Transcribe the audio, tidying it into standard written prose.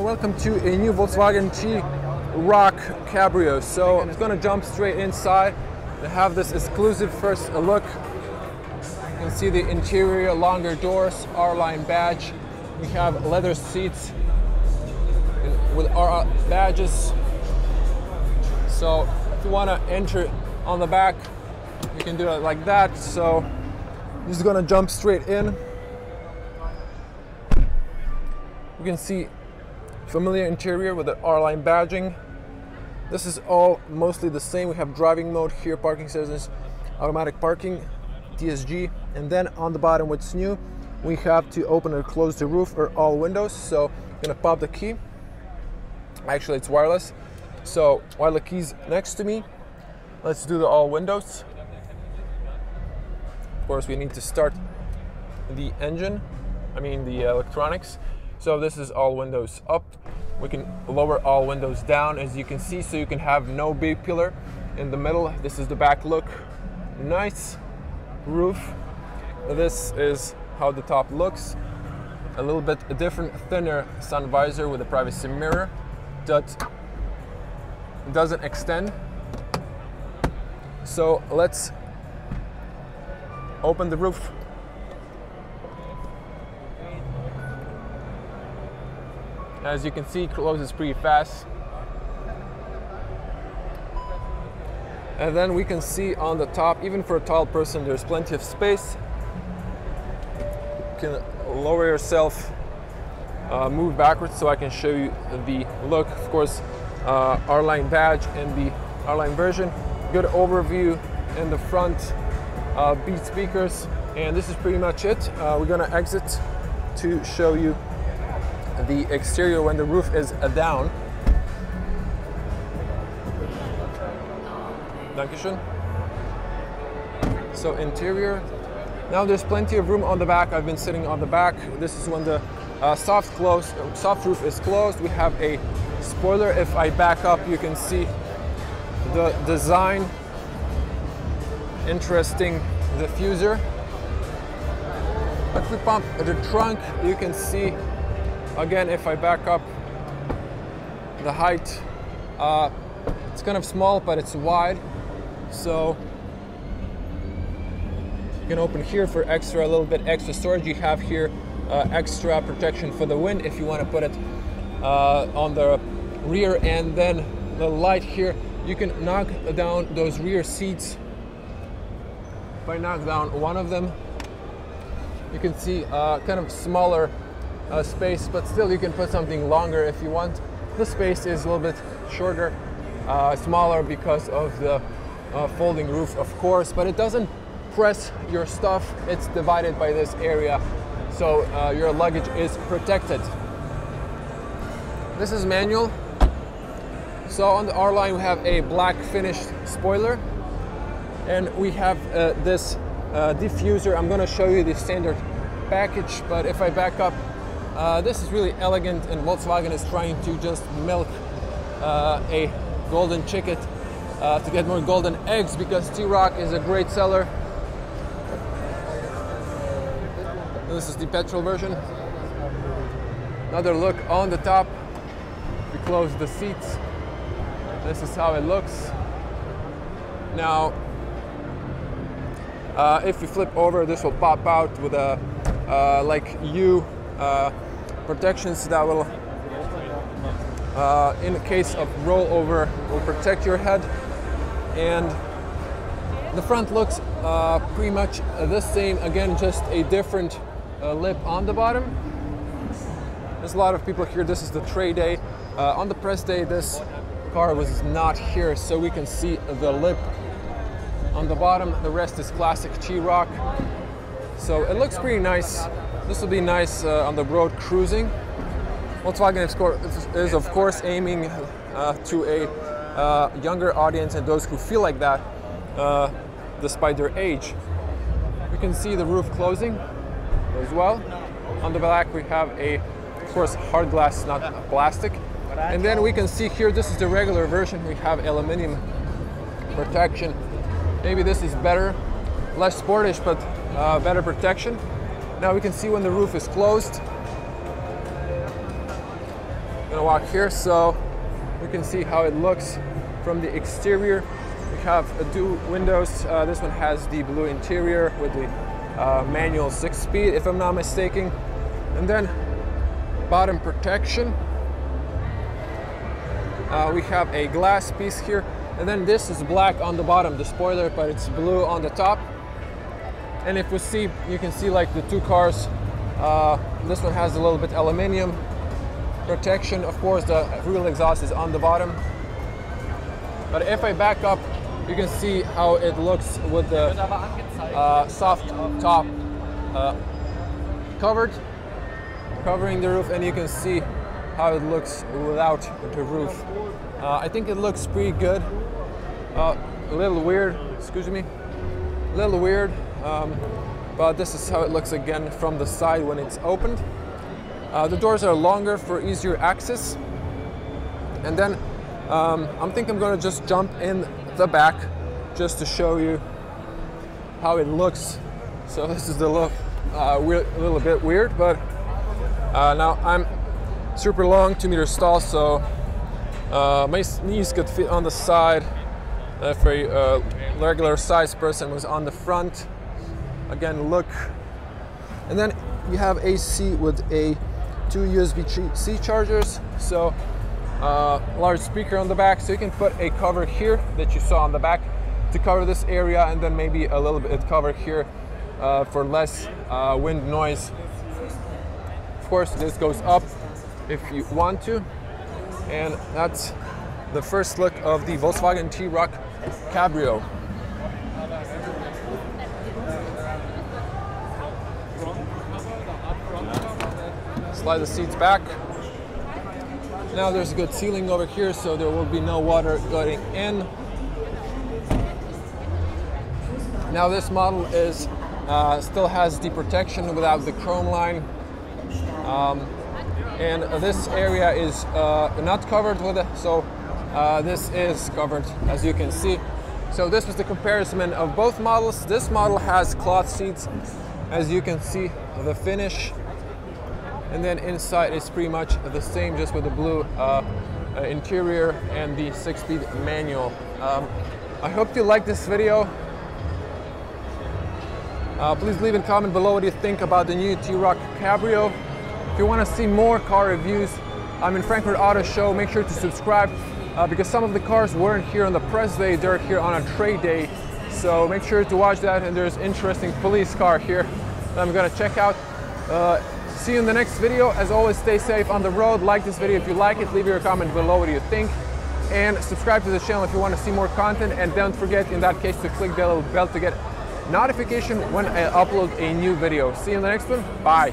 Welcome to a new Volkswagen T-Roc Cabrio. So I'm just going to jump straight inside. They have this exclusive first look. You can see the interior, longer doors, R-line badge. We have leather seats with our badges. So if you want to enter on the back, you can do it like that. So I'm just going to jump straight in. You can see familiar interior with the R-line badging. This is all mostly the same. We have driving mode here, parking sensors, automatic parking, DSG, and then on the bottom, what's new, we have to open or close the roof or all windows. So I'm gonna pop the key. Actually, it's wireless. So while the key's next to me, let's do the all windows. Of course, we need to start the engine, the electronics. So this is all windows up. We can lower all windows down, as you can see, so you can have no big pillar in the middle. This is the back look. Nice roof. This is how the top looks. A little bit different, thinner sun visor with a privacy mirror that doesn't extend. So let's open the roof. As you can see, it closes pretty fast. And then we can see on the top, even for a tall person, there's plenty of space. You can lower yourself, move backwards so I can show you the look. Of course, R-line badge in the R-line version. Good overview in the front, Beat speakers. And this is pretty much it. We're gonna exit to show you the exterior when the roof is down. Dankeschön. So interior. Now there's plenty of room on the back. I've been sitting on the back. This is when the soft roof is closed. We have a spoiler. If I back up, you can see the design. Interesting diffuser. If we pump the trunk, you can see. Again, if I back up the height, it's kind of small, but it's wide. So you can open here for extra, a little bit extra storage. You have here extra protection for the wind if you want to put it on the rear. And then the light here, you can knock down those rear seats. If I knock down one of them, you can see kind of smaller space, but still you can put something longer if you want. The space is a little bit shorter, smaller because of the folding roof, of course, but it doesn't press your stuff. It's divided by this area, so your luggage is protected. This is manual. So on the R-line we have a black finished spoiler, and we have this diffuser. I'm going to show you the standard package, but if I back up, this is really elegant, and Volkswagen is trying to just milk a golden chicken to get more golden eggs, because T-Roc is a great seller. This is the petrol version. Another look on the top. We close the seats. This is how it looks. Now, if you flip over, this will pop out with a like U. Protections that will, in the case of rollover, will protect your head. And the front looks pretty much the same. Again, just a different lip on the bottom. There's a lot of people here. This is the trade day. On the press day, this car was not here, so we can see the lip on the bottom. The rest is classic T-Roc. So it looks pretty nice. This will be nice on the road cruising. Volkswagen is of course aiming to a younger audience and those who feel like that despite their age. You can see the roof closing as well. On the back we have a, of course, hard glass, not plastic. And then we can see here, this is the regular version. We have aluminum protection. Maybe this is better, less sportish, but better protection. Now we can see when the roof is closed. gonna walk here so we can see how it looks from the exterior. We have two windows. This one has the blue interior with the manual 6-speed, if I'm not mistaken. And then bottom protection. We have a glass piece here. And then this is black on the bottom, the spoiler, but it's blue on the top. And if we see, you can see like the two cars, this one has a little bit aluminum protection. Of course, the real exhaust is on the bottom. But if I back up, you can see how it looks with the soft top covering the roof, and you can see how it looks without the roof. I think it looks pretty good. A little weird, excuse me, a little weird, but this is how it looks again from the side when it's opened. The doors are longer for easier access. And then I'm gonna just jump in the back just to show you how it looks. So this is the look, a little bit weird, but now I'm super long, 2-meter stall, so my knees could fit on the side. If a regular size person was on the front, again, look. And then you have AC with a 2 USB-C chargers, so large speaker on the back, so you can put a cover here that you saw on the back to cover this area, and then maybe a little bit cover here for less wind noise. Of course, this goes up if you want to. And that's the first look of the Volkswagen T-Roc Cabrio. Slide the seats back. Now there's a good ceiling over here, so there will be no water going in. Now this model is still has the protection without the chrome line, and this area is not covered with it, so this is covered, as you can see. So this was the comparison of both models. This model has cloth seats, as you can see the finish. And then inside is pretty much the same, just with the blue interior and the 6-speed manual. I hope you liked this video. Please leave a comment below what you think about the new T-Roc Cabrio. If you want to see more car reviews, I'm in Frankfurt Auto Show. Make sure to subscribe because some of the cars weren't here on the press day, they're here on a trade day. So make sure to watch that, and there's an interesting police car here that I'm gonna check out. See you in the next video. As always, stay safe on the road. Like this video if you like it. Leave your comment below what you think. And subscribe to the channel if you want to see more content. And don't forget, in that case, to click the little bell to get notification when I upload a new video. See you in the next one. Bye.